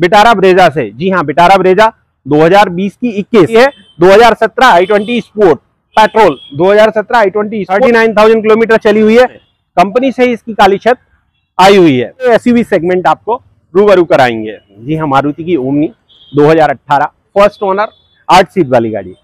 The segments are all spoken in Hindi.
बिटारा ब्रेजा से। जी हाँ, बिटारा ब्रेजा 2020 की 21 है, 2017 i20 sport petrol 2017 i20 39,000 kilometre चली हुई है। कंपनी से इसकी काली छत आई हुई है। एसयूवी सेगमेंट आपको रूबरू कराएंगे। जी हाँ, मारुति की ओमनी 2018 फर्स्ट ओनर 8 सीट वाली गाड़ी।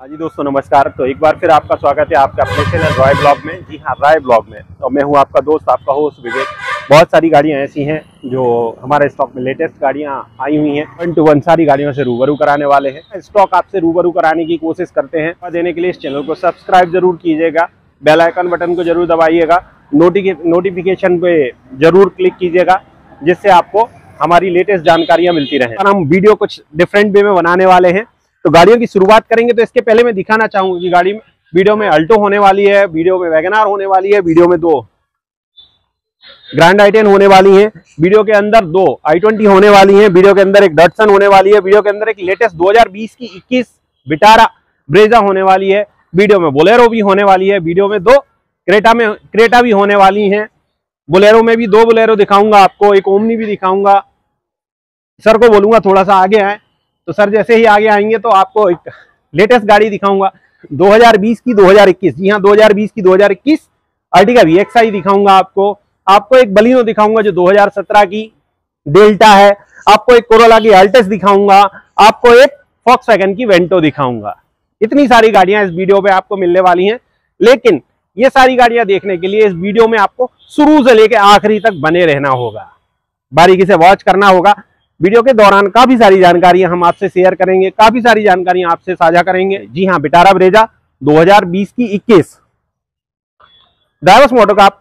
हाँ जी दोस्तों, नमस्कार। तो एक बार फिर आपका स्वागत है आपके अपने चैनल रॉय ब्लॉग में। जी हाँ, रॉय ब्लॉग में। तो मैं हूँ आपका दोस्त, आपका होस्ट विवेक। बहुत सारी गाड़ियाँ ऐसी हैं जो हमारे स्टॉक में लेटेस्ट गाड़ियाँ आई हुई हैं, 1-to-1 सारी गाड़ियों से रूबरू कराने वाले हैं। स्टॉक आपसे रूबरू कराने की कोशिश करते हैं। देने के लिए इस चैनल को सब्सक्राइब जरूर कीजिएगा, बेल आइकन बटन को जरूर दबाइएगा, नोटिफिकेशन पे जरूर क्लिक कीजिएगा, जिससे आपको हमारी लेटेस्ट जानकारियाँ मिलती रहें। और हम वीडियो कुछ डिफरेंट वे में बनाने वाले हैं। तो गाड़ियों की शुरुआत करेंगे। तो इसके पहले मैं दिखाना चाहूँगा कि गाड़ी में वीडियो में अल्टो होने वाली है, वीडियो में वैगन आर होने वाली है, वीडियो में 2 ग्रैंड i10 होने वाली है, वीडियो के अंदर 2 i20 होने वाली है, वीडियो के अंदर एक डटसन होने वाली है, वीडियो के अंदर एक लेटेस्ट 2020 की 21 बिटारा ब्रेजा होने वाली है, वीडियो में बोलेरो भी होने वाली है, वीडियो में 2 क्रेटा भी होने वाली हैं, बोलेरो में भी 2 बोलेरो दिखाऊंगा आपको, एक ओमनी भी दिखाऊंगा। सर को बोलूंगा थोड़ा सा आगे आए, तो सर जैसे ही आगे आएंगे तो आपको एक लेटेस्ट गाड़ी दिखाऊंगा 2020 की 2021। जी हाँ, 2020 की 2021 आर्टिका VXI दिखाऊंगा आपको। आपको एक बलिनो दिखाऊंगा जो 2017 की डेल्टा है, आपको एक कोरोला की अल्टस दिखाऊंगा, आपको एक फॉक्सवैगन की वेंटो दिखाऊंगा। इतनी सारी गाड़ियां इस वीडियो पे आपको मिलने वाली हैं। लेकिन ये सारी गाड़ियां देखने के लिए इस वीडियो में आपको शुरू से लेकर आखिरी तक बने रहना होगा, बारीकी से वॉच करना होगा। वीडियो के दौरान काफी सारी जानकारियां हम आपसे शेयर करेंगे, काफी सारी जानकारियां आपसे साझा करेंगे। जी हाँ, बिटारा ब्रेजा 2020 की 21 ड्राइवस मोटोकॉर्प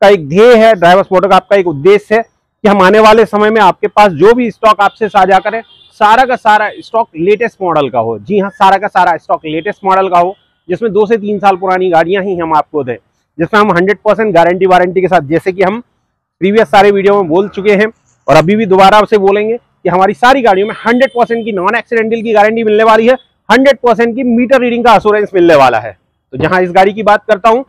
का एक ध्येय है, ड्राइवर्स मोटोकॉर्प का एक उद्देश्य है कि हम आने वाले समय में आपके पास जो भी स्टॉक आपसे साझा करें, सारा का सारा स्टॉक लेटेस्ट मॉडल का हो। जी हाँ, सारा का सारा स्टॉक लेटेस्ट मॉडल का हो, जिसमें 2 से 3 साल पुरानी गाड़ियां ही हम आपको दें, जिसमें हम 100% गारंटी वारंटी के साथ, जैसे कि हम प्रीवियस सारे वीडियो में बोल चुके हैं और अभी भी दोबारा आपसे बोलेंगे कि हमारी सारी गाड़ियों में 100% की नॉन एक्सीडेंटल की गारंटी मिलने वाली है, 100% की मीटर रीडिंग का एश्योरेंस मिलने वाला है। तो जहां इस गाड़ी की बात करता हूँ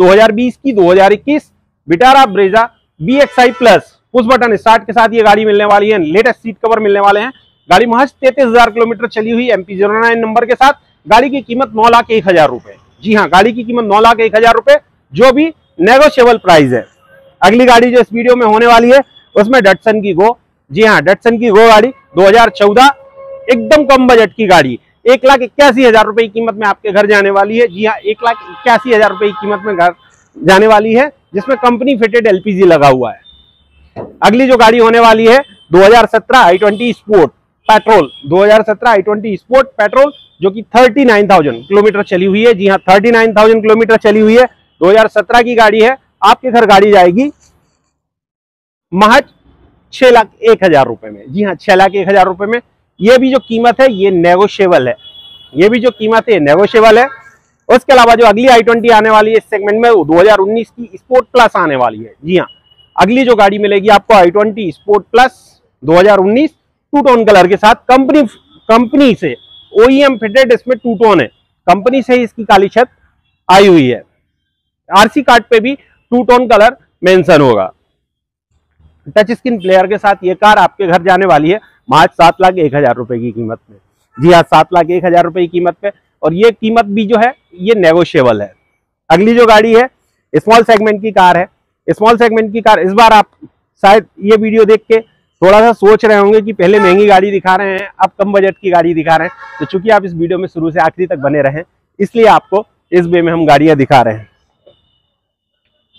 2020 की 2021 Vitara Brezza BXI plus push button start के साथ ये गाड़ी मिलने वाली है। लेटेस्ट सीट कवर मिलने वाले हैं। गाड़ी महज 33,000 किलोमीटर चली हुई, MP09 नंबर के साथ। गाड़ी की कीमत 9,01,000 रुपए। जी हाँ, गाड़ी की कीमत 9,01,000 रुपए, जो भी नेगोशिएबल प्राइस है। अगली गाड़ी जो इस वीडियो में होने वाली है उसमें डटसन की गो। जी हाँ, डटसन की गो गाड़ी 2014 एकदम कम बजट की गाड़ी 1,81,000 रुपए की कीमत में आपके घर जाने वाली है। जी हाँ, 1,81,000 रुपए की कीमत में घर जाने वाली है, जिसमें कंपनी फिटेड LPG लगा हुआ है। अगली जो गाड़ी होने वाली है 2017 i20 sport petrol 2017 i20 sport petrol, जो कि 39,000 किलोमीटर चली हुई है। जी हाँ, 39,000 किलोमीटर चली हुई है, 2017 की गाड़ी है। आपके घर गाड़ी जाएगी महज 6,01,000 रुपए में। जी हाँ, 6,01,000 रुपए में। ये भी जो कीमत है ये नेगोशिएबल है, ये भी जो कीमत है नेगोशिएबल है। उसके अलावा जो अगली i20 आने वाली है इस सेगमेंट में, वो 2019 की स्पोर्ट प्लस आने वाली है। जी हाँ, अगली जो गाड़ी मिलेगी आपको i20 स्पोर्ट प्लस 2019 2-टोन कलर के साथ। कंपनी से OEM फिटेड, इसमें 2-टोन है, कंपनी से इसकी काली छत आई हुई है। RC कार्ड पे भी 2-टोन कलर मेंशन होगा। टच स्क्रीन प्लेयर के साथ ये कार आपके घर जाने वाली है मार्च 7,01,000 रुपए की कीमत में। जी हाँ, 7,01,000 रुपए की कीमत पे, और ये कीमत भी जो है ये नेगोशिएबल है। अगली जो गाड़ी है स्मॉल सेगमेंट की कार है। स्मॉल सेगमेंट की कार, इस बार आप शायद ये वीडियो देख के थोड़ा सा सोच रहे होंगे कि पहले महंगी गाड़ी दिखा रहे हैं, अब कम बजट की गाड़ी दिखा रहे हैं। तो चूंकि आप इस वीडियो में शुरू से आखिरी तक बने रहें, इसलिए आपको इस वे में हम गाड़ियां दिखा रहे हैं।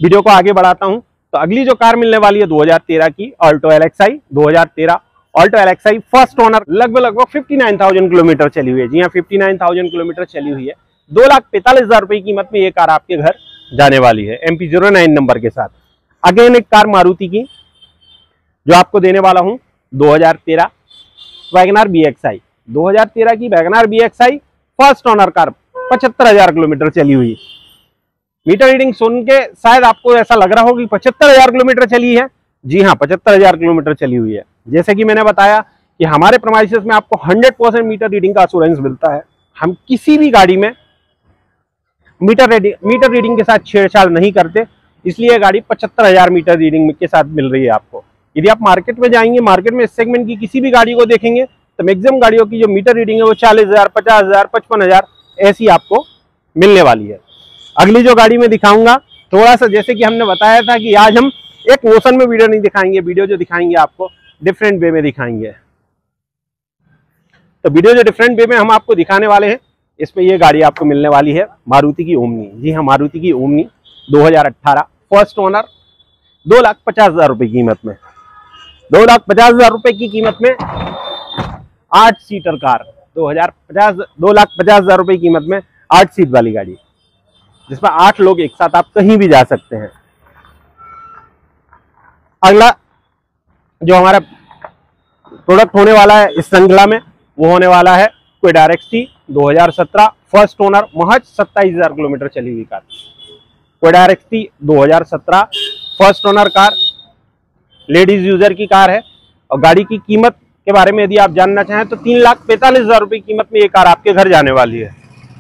वीडियो को आगे बढ़ाता हूँ। तो अगली जो कार मिलने वाली है 2013 की Alto LXI 2013 Alto LXI first owner लगभग 59,000 किलोमीटर चली हुई है। जी हाँ, 59,000 किलोमीटर चली हुई है। 2,45,000 रुपए की कीमत में ये कार आपके घर जाने वाली है, MP09 नंबर के साथ। अगेन एक कार मारुति की जो आपको देने वाला हूँ 2013 वैगन आर BXI 2013 की wagon R BXI first owner car 75,000 kilometre चली हुई। मीटर रीडिंग सुन के शायद आपको ऐसा लग रहा हो कि 75,000 किलोमीटर चली है। जी हाँ, 75,000 किलोमीटर चली हुई है। जैसे कि मैंने बताया कि हमारे प्रमाइसेस में आपको 100% मीटर रीडिंग का एश्योरेंस मिलता है। हम किसी भी गाड़ी में मीटर रीडिंग के साथ छेड़छाड़ नहीं करते, इसलिए गाड़ी 75,000 मीटर रीडिंग के साथ मिल रही है आपको। यदि आप मार्केट में जाएंगे, मार्केट में इस सेगमेंट की किसी भी गाड़ी को देखेंगे तो मैक्सिमम गाड़ियों की जो मीटर रीडिंग है वो 40,000, 50,000, 55,000 ऐसी आपको मिलने वाली है। अगली जो गाड़ी में दिखाऊंगा, थोड़ा सा जैसे कि हमने बताया था कि आज हम एक मोशन में वीडियो नहीं दिखाएंगे, वीडियो जो दिखाएंगे आपको डिफरेंट वे में दिखाएंगे। तो वीडियो जो डिफरेंट वे में हम आपको दिखाने वाले हैं, इसमें ये गाड़ी आपको मिलने वाली है, मारुति की ओमनी। जी हाँ, मारुति की ओमनी 2018 फर्स्ट ओनर 2,50,000 रुपये कीमत में, 2,50,000 रुपये की कीमत में 8 सीटर कार, 2,50,000 रुपये कीमत में 8 सीट वाली गाड़ी, जिसमें 8 लोग एक साथ आप कहीं भी जा सकते हैं। अगला जो हमारा प्रोडक्ट होने वाला है इस श्रृंखला में, वो होने वाला है क्वेटार XT 2017 फर्स्ट ओनर, महज 27,000 किलोमीटर चली हुई कार। क्वेटार XT 2017 first owner car, ladies user की कार है। और गाड़ी की कीमत के बारे में यदि आप जानना चाहें तो 3,45,000 रुपये कीमत में ये कार आपके घर जाने वाली है।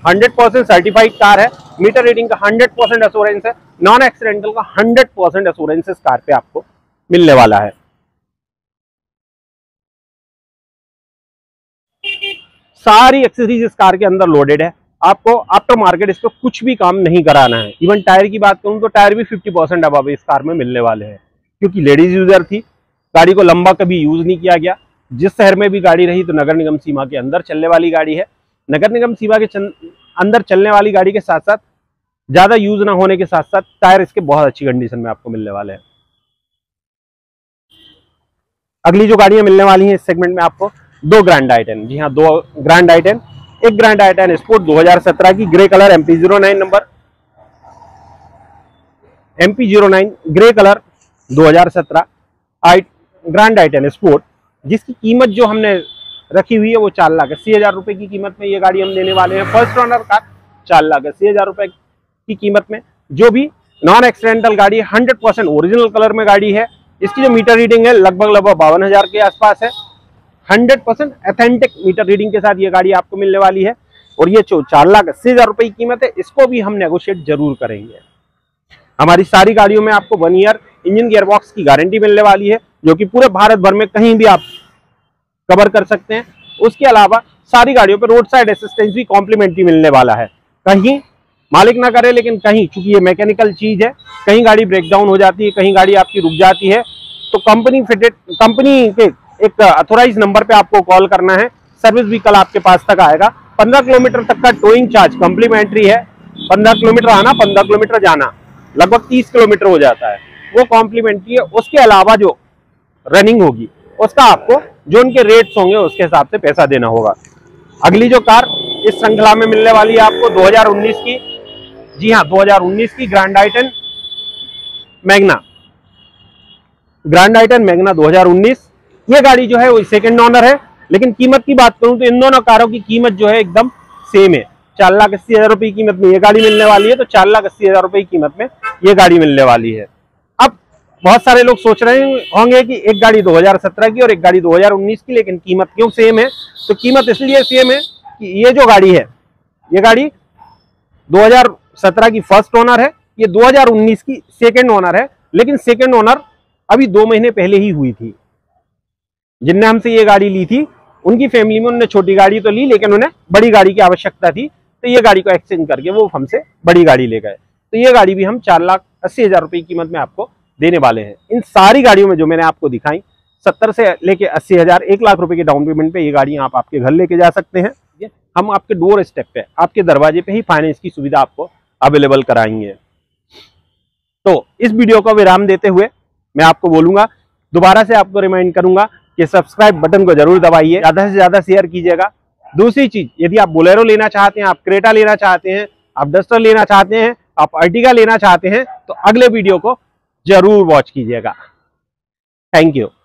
100% सर्टिफाइड कार है, मीटर रीडिंग का 100% एश्योरेंस है, नॉन एक्सीडेंटल का 100% एश्योरेंस इस कार पे आपको मिलने वाला है। सारी एक्सेसरीज इस कार के अंदर लोडेड है, आपको आफ्टर मार्केट इस पर कुछ भी काम नहीं कराना है। इवन टायर की बात करूं तो टायर भी 50% अबव इस कार में मिलने वाले हैं, क्योंकि लेडीज यूजर थी, गाड़ी को लंबा कभी यूज नहीं किया गया। जिस शहर में भी गाड़ी रही तो नगर निगम सीमा के अंदर चलने वाली गाड़ी है। नगर निगम सीमा के अंदर चलने वाली गाड़ी के साथ साथ ज़्यादा यूज ना होने के साथ साथ टायर इसके बहुत अच्छी कंडीशन में आपको मिलने वाले हैं। अगली जो गाड़ियां मिलने वाली हैं इस सेगमेंट में आपको 2 ग्रैंड i10, जी हाँ 2 ग्रैंड i10, एक ग्रैंड i10 स्पोर्ट 2017 की grey colour MP09 number, MP09 grey colour 2017 grand i10 sport, जिसकी कीमत जो हमने रखी हुई है वो 4,80,000 रुपए की कीमत में ये गाड़ी हम देने वाले हैं। फर्स्ट ओनर कार 4,80,000 रुपए की कीमत में, जो भी नॉन एक्सीडेंटल गाड़ी है, 100% ओरिजिनल कलर में गाड़ी है। इसकी जो मीटर रीडिंग है लगभग 52,000 के आसपास है। 100% ऑथेंटिक मीटर रीडिंग के साथ ये गाड़ी आपको मिलने वाली है। और ये जो 4,80,000 रुपए की कीमत है, इसको भी हम नेगोशिएट जरूर करेंगे। हमारी सारी गाड़ियों में आपको 1 ईयर इंजन गियरबॉक्स की गारंटी मिलने वाली है, जो कि पूरे भारत भर में कहीं भी आप कवर कर सकते हैं। उसके अलावा सारी गाड़ियों पर रोड साइड असिस्टेंस भी कॉम्प्लीमेंट्री मिलने वाला है। कहीं मालिक ना करे, लेकिन कहीं, चूंकि ये मैकेनिकल चीज़ है, कहीं गाड़ी ब्रेकडाउन हो जाती है, कहीं गाड़ी आपकी रुक जाती है, तो कंपनी के एक अथोराइज नंबर पे आपको कॉल करना है। सर्विस भी कल आपके पास तक आएगा। 15 किलोमीटर तक का टोइंग चार्ज कॉम्प्लीमेंट्री है। 15 किलोमीटर आना, 15 किलोमीटर जाना, लगभग 30 किलोमीटर हो जाता है, वो कॉम्प्लीमेंट्री है। उसके अलावा जो रनिंग होगी उसका आपको जो उनके रेट्स होंगे उसके हिसाब से पैसा देना होगा। अगली जो कार इस श्रृंखला में मिलने वाली है आपको 2019 की, जी हाँ 2019 की ग्रैंड i10 मैग्ना 2019। ये गाड़ी जो है वो सेकंड ओनर है, लेकिन कीमत की बात करूं तो इन दोनों कारों की कीमत जो है एकदम सेम है। 4,80,000 रुपये की कीमत में ये गाड़ी मिलने वाली है, तो 4,80,000 रुपये की कीमत में ये गाड़ी मिलने वाली है। बहुत सारे लोग सोच रहे होंगे कि एक गाड़ी 2017 की और एक गाड़ी 2019 की, लेकिन कीमत क्यों सेम है? तो कीमत इसलिए सेम है कि ये जो गाड़ी है, ये गाड़ी 2017 की फर्स्ट ओनर है, ये 2019 की सेकंड ओनर है, लेकिन सेकंड ओनर अभी 2 महीने पहले ही हुई थी। जिनने हमसे ये गाड़ी ली थी, उनकी फैमिली में उन्होंने छोटी गाड़ी तो ली, लेकिन उन्हें बड़ी गाड़ी की आवश्यकता थी, तो ये गाड़ी को एक्सचेंज करके वो हमसे बड़ी गाड़ी ले गए। तो ये गाड़ी भी हम 4,80,000 रुपये की कीमत में आपको देने वाले हैं। इन सारी गाड़ियों में जो मैंने आपको दिखाई, 70 से लेके 80,000, 1 लाख रुपए के डाउन पेमेंट पे ये गाड़ियां आप आपके घर लेके जा सकते हैं। हम आपके डोर स्टेप पे, आपके दरवाजे पे ही फाइनेंस की सुविधा आपको अवेलेबल कराएंगे। तो इस वीडियो को विराम देते हुए मैं आपको बोलूंगा, दोबारा से आपको रिमाइंड करूंगा कि सब्सक्राइब बटन को जरूर दबाइए, ज्यादा से ज्यादा शेयर कीजिएगा। दूसरी चीज, यदि आप बोलेरो लेना चाहते हैं, आप क्रेटा लेना चाहते हैं, आप डस्टर लेना चाहते हैं, आप अर्टिगा लेना चाहते हैं, तो अगले वीडियो को जरूर वॉच कीजिएगा। Thank you.